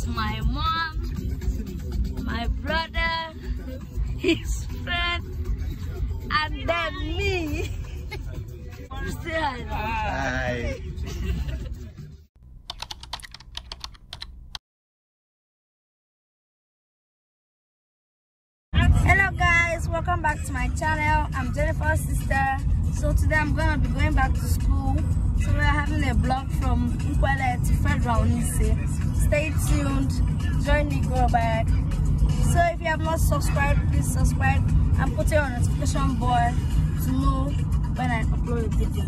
is my mom, my brother, his friend, and then me. Bye. Hello guys, welcome back to my channel. I'm Jennifer's sister. So today I'm gonna be going back to school. So we're having a vlog from Nkwelle to Federal Nise. Stay tuned, join the girl back. So if you have not subscribed, please subscribe and put it on notification board to know when I upload a video.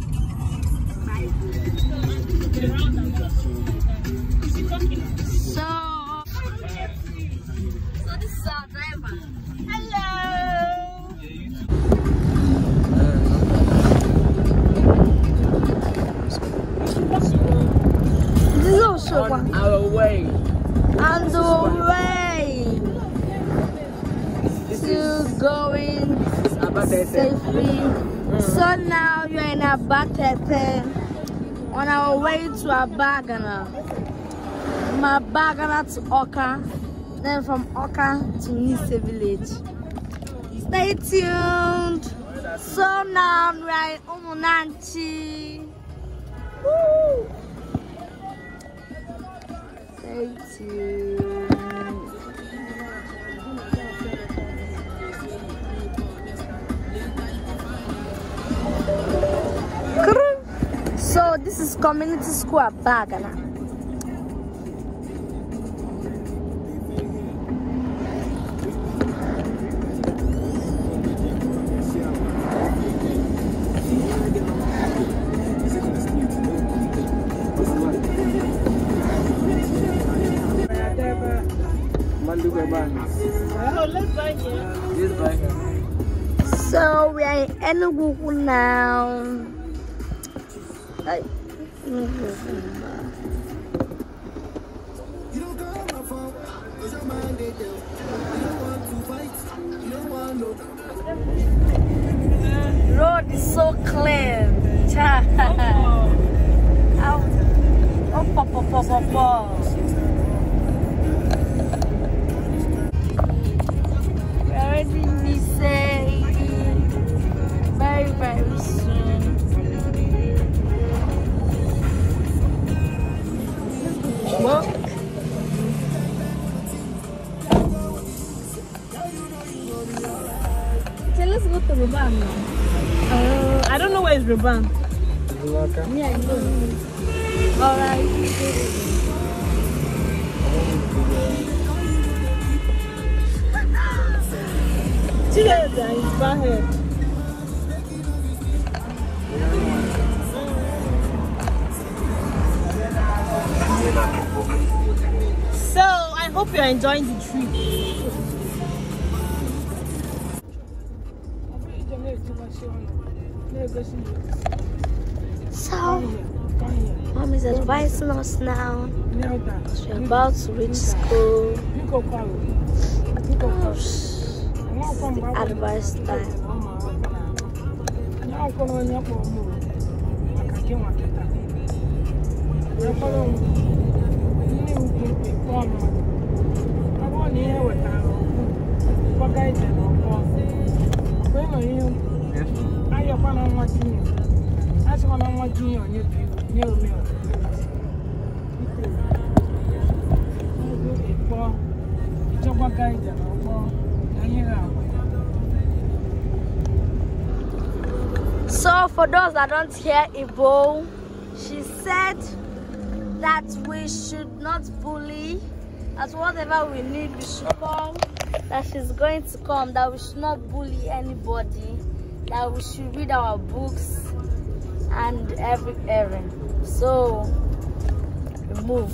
So this is our driver. Hello. On our way. On the way to going safely. So now you're in Abatete, on our way to Abagana, from Abagana to Oka, then from Oka to Nise village. Stay tuned. So now we're in Omonanchi. Woo! Stay tuned. So this is community school at Abagana. So we are in Enugu now. Road is so clean. We already Nise very soon. Walk. Okay, let's go to Ruban now. I don't know where is Ruban. Yeah, I know. Alright. Together is back here. So, I hope you're enjoying the trip. So, mom is advising us now. We're about to reach school. This is the advice time. So for those that don't hear Igbo, she said that we should not bully, as whatever we need, we should come, that she's going to come, that we should not bully anybody, that we should read our books and every errand. So, move.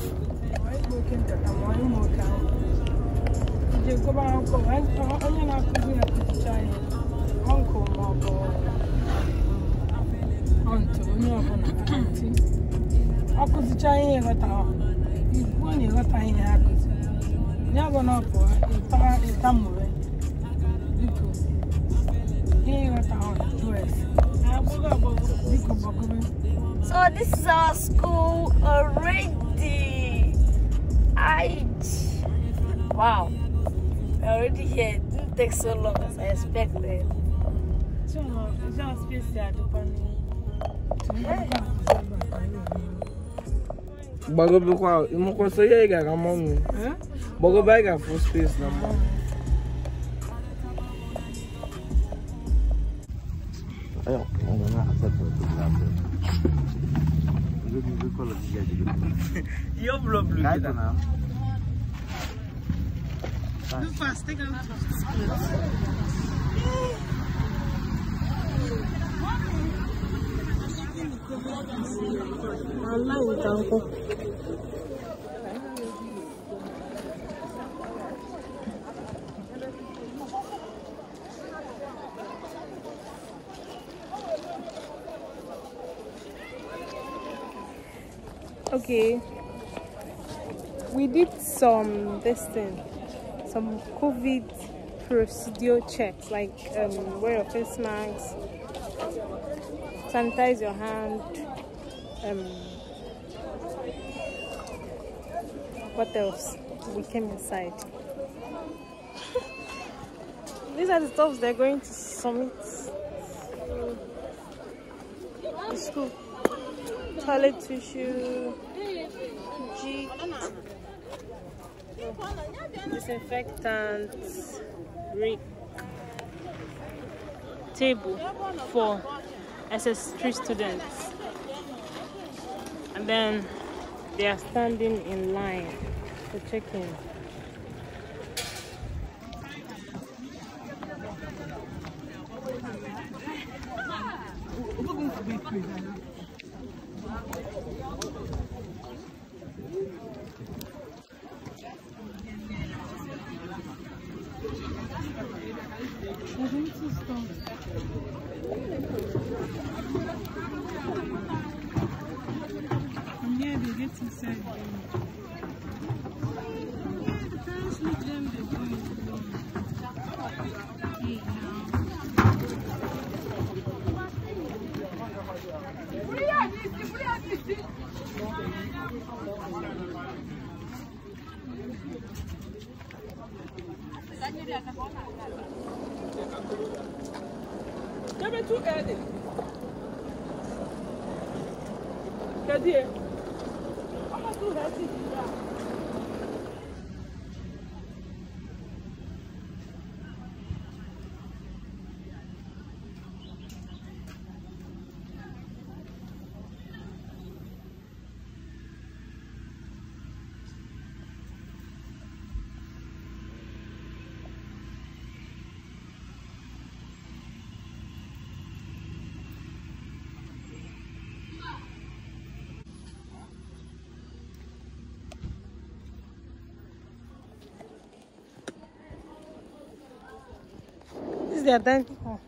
So this is our school already. Wow, we're already here. It didn't take so long as I expected. But full space now. You're blue. I don't know. Do fast, take out to the split. I'm not with uncle. Okay, we did some testing. Some COVID procedure checks, like wear your face masks, sanitize your hand, what else? We came inside. These are the stuff they're going to submit. The school. Toilet tissue, G. Disinfectant, rig, table for SS3 students, and then they are standing in line for check-in. They are done for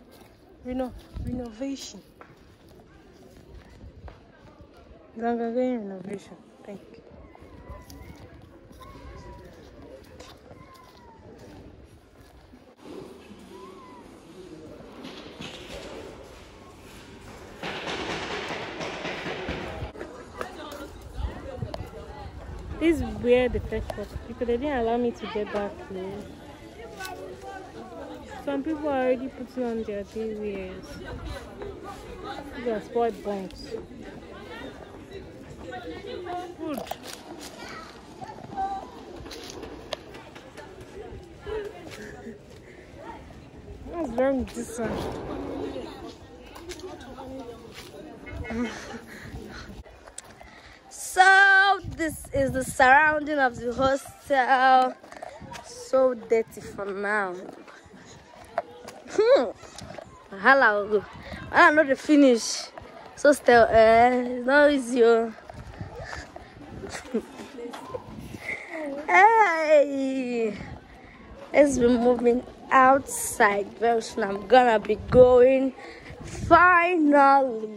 renovation. Renovation. Thank you. This is where the fresh water, because they didn't allow me to get back here. Some people are already putting on their day wears. These are spoiled bonds. Good. What's wrong with this one? So, this is the surrounding of the hostel. So dirty for now. Hello, I know the finish. So still, now is your. Hey, let's be moving outside very soon. I'm gonna be going finally.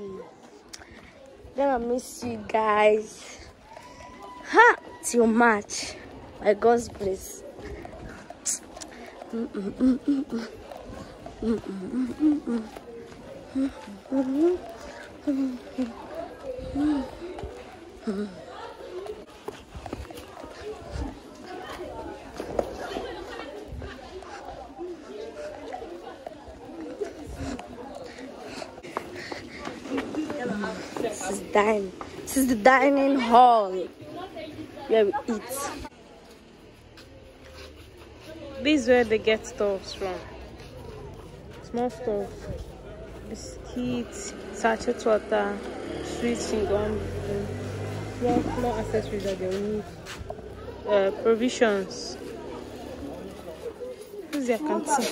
Gonna miss you guys. Ha! Till March, by God's grace. dine. This is the dining hall where we eat. This is where they get stuff from. Small stuff. Biscuits, sachet water, sweet chewing gum, small accessories that they need. Provisions. This is their canteen.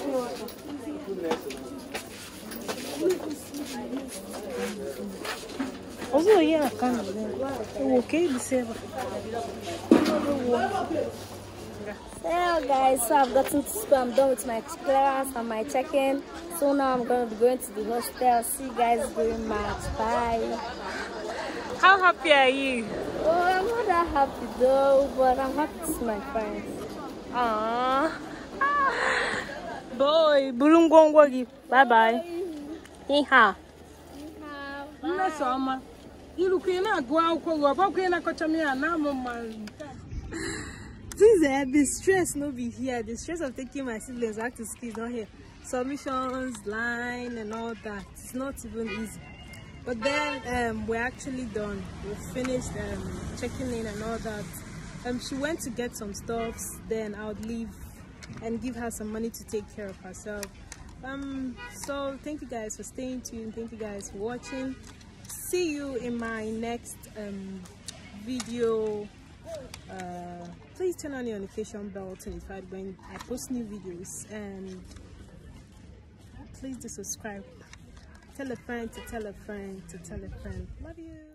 Also, yeah, I can't. Okay, December. Well, guys, so I've gotten to school. I'm done with my experience and my check-in. So now I'm going to be going to the hostel. See you guys during March. Bye. How happy are you? Oh, I'm not that happy though, but I'm happy to see my friends. Aww. Boy, Bulungongwagi. Bye bye. Niha. Since the stress no be here, the stress of taking my siblings back to school is not here. Submissions, line and all that. It's not even easy. But then we're actually done. We finished checking in and all that. She went to get some stuffs, then I would leave and give her some money to take care of herself. So thank you guys for staying tuned. Thank you guys for watching. See you in my next video. Please turn on your notification bell to notify when I post new videos, and please do subscribe. Tell a friend to tell a friend to tell a friend. Love you.